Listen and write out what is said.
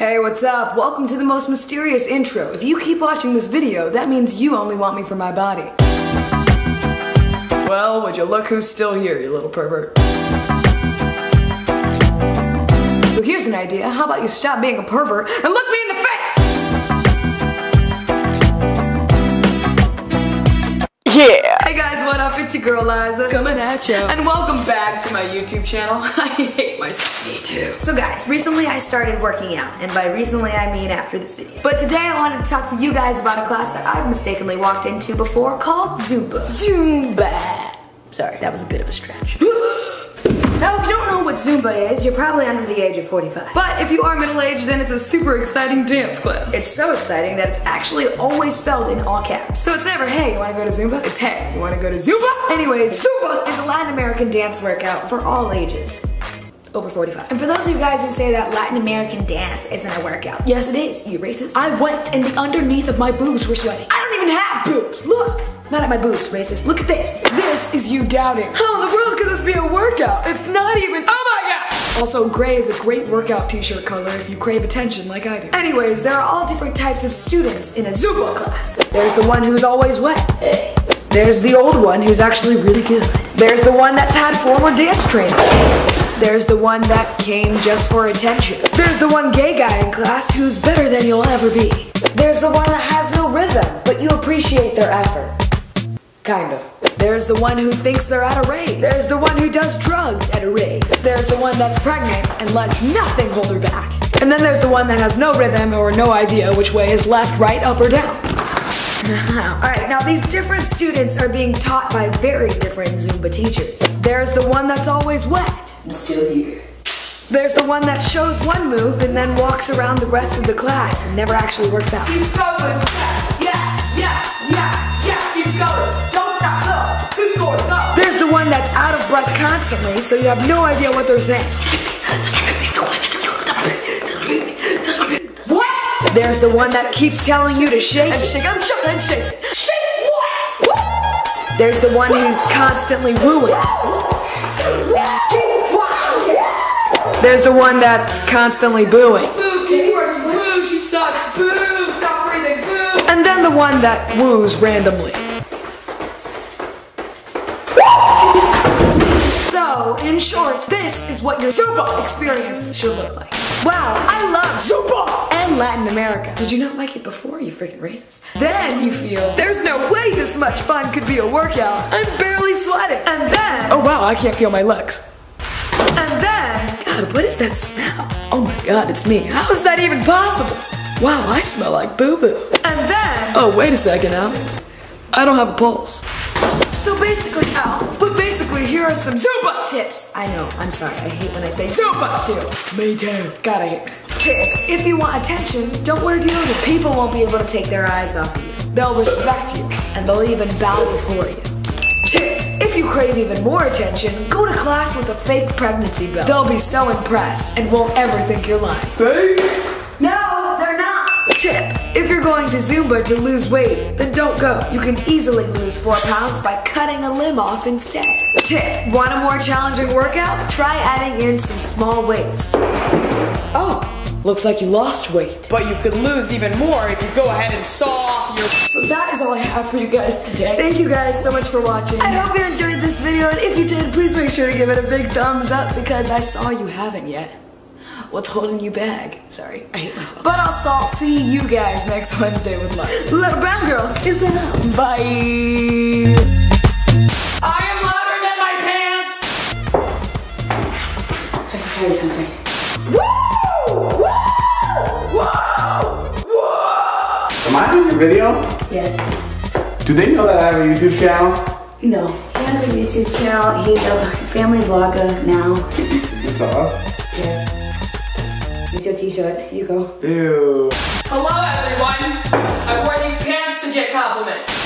Hey, what's up? Welcome to the most mysterious intro. If you keep watching this video, that means you only want me for my body. Well, would you look who's still here, you little pervert. So here's an idea. How about you stop being a pervert and look me in the face? Yeah. Hey guys, what up? It's your girl Liza coming at you. And welcome back to my YouTube channel. I hate myself. Me too. So guys, recently I started working out. And by recently I mean after this video. But today I wanted to talk to you guys about a class that I've mistakenly walked into before called Zumba. Zumba. Sorry, that was a bit of a stretch. Now, if you don't know what Zumba is, you're probably under the age of 45. But if you are middle-aged, then it's a super exciting dance class. It's so exciting that it's actually always spelled in all caps. So it's never, hey, you wanna go to Zumba? It's, hey, you wanna go to Zumba? Anyways, Zumba is a Latin American dance workout for all ages. Over 45. And for those of you guys who say that Latin American dance isn't a workout. Yes, it is, you racist. I went and the underneath of my boobs were sweating. I don't even have boobs, look. Not at my boobs, racist. Look at this. This is you doubting. How in the world could this be a workout? It's not even, oh my god! Also, gray is a great workout t-shirt color if you crave attention like I do. Anyways, there are all different types of students in a Zumba class. There's the one who's always wet. There's the old one who's actually really good. There's the one that's had former dance training. There's the one that came just for attention. There's the one gay guy in class who's better than you'll ever be. There's the one that has no rhythm, but you appreciate their effort. Kind of. There's the one who thinks they're at a rave. There's the one who does drugs at a rave. There's the one that's pregnant and lets nothing hold her back. And then there's the one that has no rhythm or no idea which way is left, right, up, or down. Alright, now these different students are being taught by very different Zumba teachers. There's the one that's always wet. I'm still here. There's the one that shows one move and then walks around the rest of the class and never actually works out. Keep going. Yeah, yeah, yeah, yeah. Keep going. Don't stop. No. Keep going. No. There's the one that's out of breath constantly, so you have no idea what they're saying. There's the one that keeps telling you to shake and shake, I'm shook and shake. Shake what? What? There's the one who's constantly wooing. There's the one that's constantly booing. Boo, keep working, boo, she sucks, boo, stop breathing, boo. And then the one that woos randomly. So, in short, this is what your Zumba experience should look like. Wow, I love Zumba and Latin America. Did you not like it before, you freaking racist? Then you feel, there's no way this much fun could be a workout. I'm barely sweating. And then, oh wow, I can't feel my legs. And then, god, what is that smell? Oh my god, it's me. How is that even possible? Wow, I smell like boo-boo. And then, oh wait a second now, I don't have a pulse. So basically, ow, but basically here are some Zumba tips. I know, I'm sorry, I hate when I say Zumba too. Me too. God, I hate myself. Tip, if you want attention, don't wear deodorant. People won't be able to take their eyes off of you. They'll respect you, and they'll even bow before you. Tip, if you crave even more attention, go to class with a fake pregnancy belt. They'll be so impressed and won't ever think you're lying. Fake? No, they're not. Tip, if you're going to Zumba to lose weight, then don't go. You can easily lose 4 pounds by cutting a limb off instead. Tip, want a more challenging workout? Try adding in some small weights. Oh, looks like you lost weight. But you could lose even more if you go ahead and saw off your... So that is all I have for you guys today. Thank you guys so much for watching. I hope you enjoyed this video, and if you did, please make sure to give it a big thumbs up because I saw you haven't yet. What's holding you back? Sorry, I hate myself. But I'll see you guys next Wednesday with Liza. Little brown girl, is that up? Bye. I am louder than my pants. I have to tell you something. Woo! Woo! Whoa! Whoa! Am I in your video? Yes. Do they know that I have a YouTube channel? No. He has a YouTube channel. He's a family vlogger now. You saw us? Yes. It's your t-shirt, you go. Ew. Hello everyone! I wore these pants to get compliments.